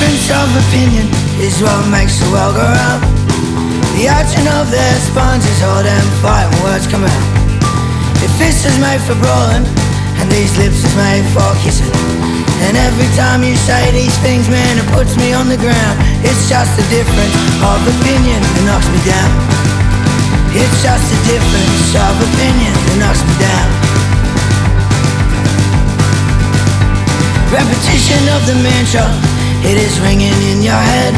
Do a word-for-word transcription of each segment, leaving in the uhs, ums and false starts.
difference of opinion is what makes the world go round. The action of their sponges hold and fight when words come out. Your fist is made for brawling, and these lips is made for kissing. And every time you say these things, man, it puts me on the ground. It's just the difference of opinion that knocks me down. It's just the difference of opinion that knocks me down. Repetition of the mantra, it is ringing in your head.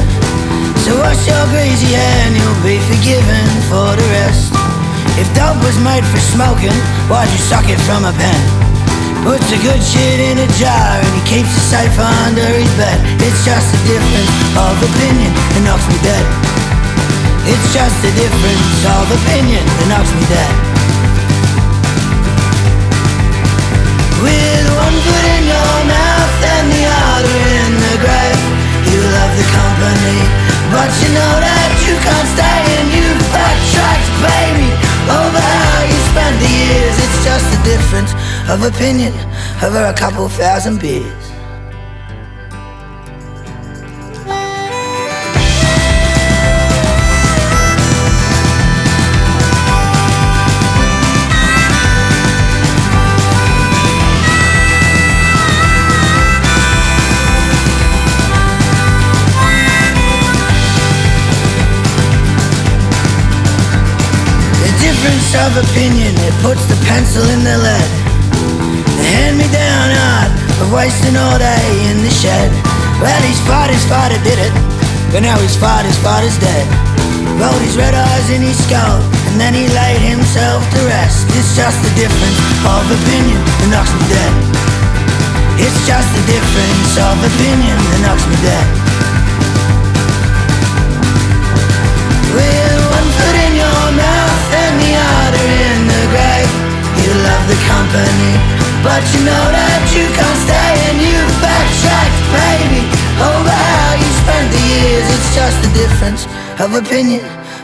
So wash your greasy hand, you'll be forgiven for the rest. If dope was made for smoking, why'd you suck it from a pen? Puts the good shit in a jar and he keeps it safe under his bed. It's just the difference of opinion that knocks me dead. It's just the difference of opinion that knocks me dead. With one foot in your mouth and the other in the grave, you love the company, but you know that you can't stay. And you've backtracked, baby, over how you spent the years. It's just the difference of opinion over a couple thousand beers. Difference of opinion, it puts the pencil in the lead. The hand-me-down art of wasting all day in the shed. Well, his father's father did it, but now his father's father's dead. Rolled his red eyes in his skull, and then he laid himself to rest. It's just the difference of opinion that knocks me dead. It's just the difference of opinion that knocks me dead. With one foot in your mouth and the other in the grave, you love the company, but you know that you can't stay. And you've backtracked, baby, over how you spent the years. It's just the difference of opinion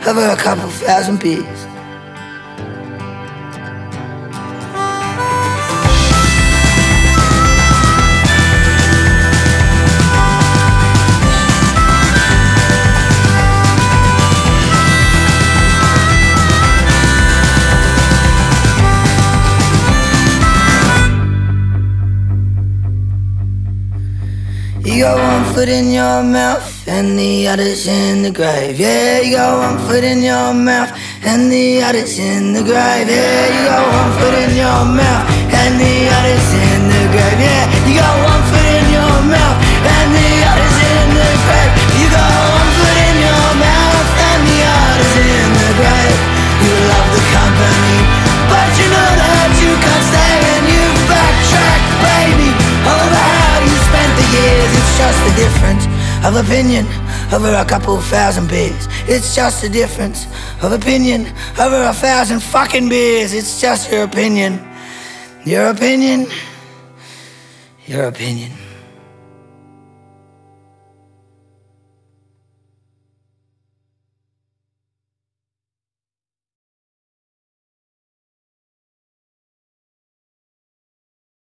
over a couple thousand beers. You got one foot in your mouth and the other's in the grave. Yeah, you got one foot in your mouth and the other's in the grave. Yeah, you got one foot in your mouth and the other's in the grave. Yeah, you got one foot in your mouth and the other's in the grave. You got one foot in your mouth and the other's in the grave. You love the company, but you know that you can't stay. And you've backtracked, baby, over how you spent the years. It's just the difference of opinion over a couple thousand beers. It's just the difference of opinion over a thousand fucking beers. It's just your opinion. Your opinion. Your opinion.